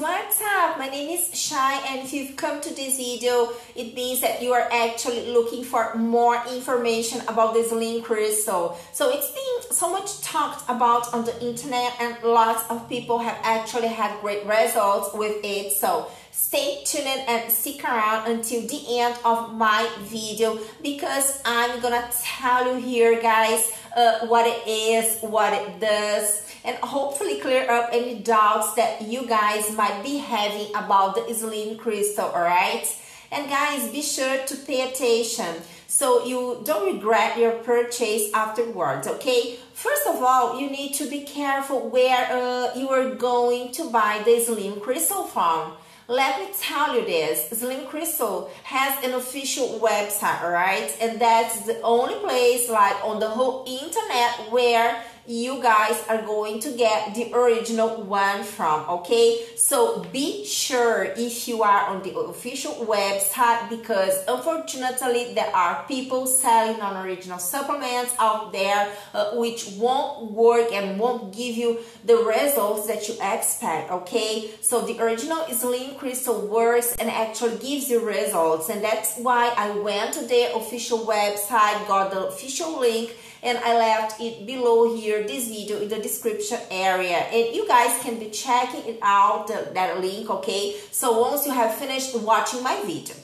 what's up? My name is Shai, and if you've come to this video, it means that you are actually looking for more information about the SlimCrystal. So it's been so much talked about on the internet, and lots of people have actually had great results with it. So stay tuned and stick around until the end of my video, because I'm gonna tell you here, guys, what it is, what it does, and hopefully clear up any doubts that you guys might be having about the SlimCrystal, alright? And guys, be sure to pay attention so you don't regret your purchase afterwards, okay? First of all, you need to be careful where you are going to buy the SlimCrystal from. Let me tell you this, SlimCrystal has an official website, alright? And that's the only place, like, on the whole internet where you guys are going to get the original one from, okay? So be sure if you are on the official website, because unfortunately there are people selling non-original supplements out there which won't work and won't give you the results that you expect, okay? So the original SlimCrystal works and actually gives you results, and that's why I went to their official website, got the official link, and I left it below here, this video, in the description area, and you guys can be checking it out, that link, okay? So once you have finished watching my video.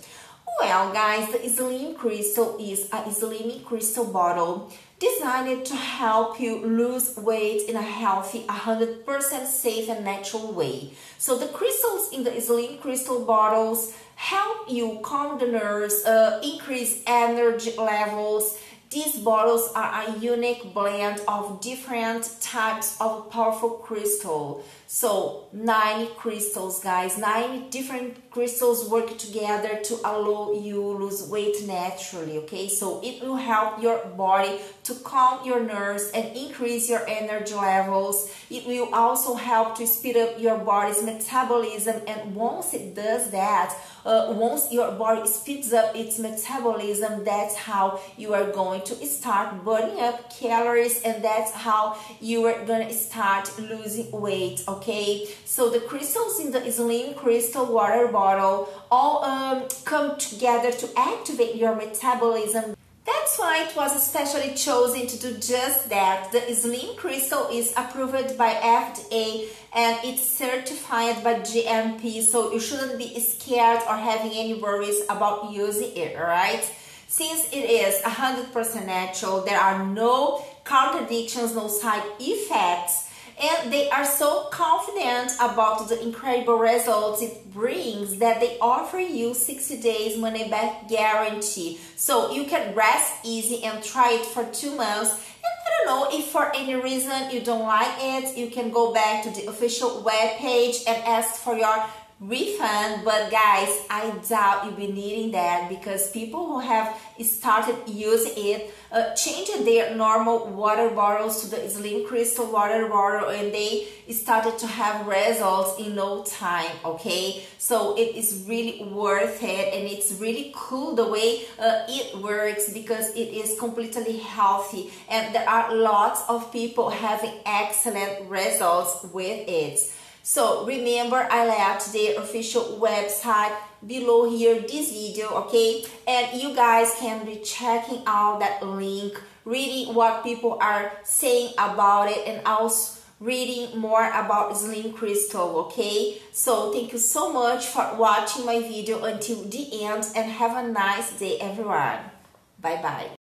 Well, guys, the SlimCrystal is a slimming crystal bottle designed to help you lose weight in a healthy, 100% safe and natural way. So the crystals in the SlimCrystal bottles help you calm the nerves, increase energy levels. These bottles are a unique blend of different types of powerful crystal. So 90 crystals, guys, 90 different crystals work together to allow you lose weight naturally, okay? So it will help your body to calm your nerves and increase your energy levels. It will also help to speed up your body's metabolism, and once it does that, once your body speeds up its metabolism, that's how you are going to start burning up calories, and that's how you are going to start losing weight, okay? So the crystals in the SlimCrystal water bottle all come together to activate your metabolism. That's why it was especially chosen to do just that. The SlimCrystal is approved by FDA and it's certified by GMP, so you shouldn't be scared or having any worries about using it, alright? Since it is 100% natural, there are no contradictions, no side effects, and they are so confident about the incredible results it brings that they offer you 60 days money back guarantee. So you can rest easy and try it for 2 months. And I don't know, if for any reason you don't like it, you can go back to the official webpage and ask for your refund. But guys, I doubt you'll be needing that, because people who have started using it changed their normal water bottles to the SlimCrystal water bottle, and they started to have results in no time, okay? So it is really worth it, and it's really cool the way it works, because it is completely healthy, and there are lots of people having excellent results with it. So remember, I left their official website below here, this video, okay? And you guys can be checking out that link, reading what people are saying about it, and also reading more about SlimCrystal, okay? So thank you so much for watching my video until the end, and have a nice day, everyone. Bye bye.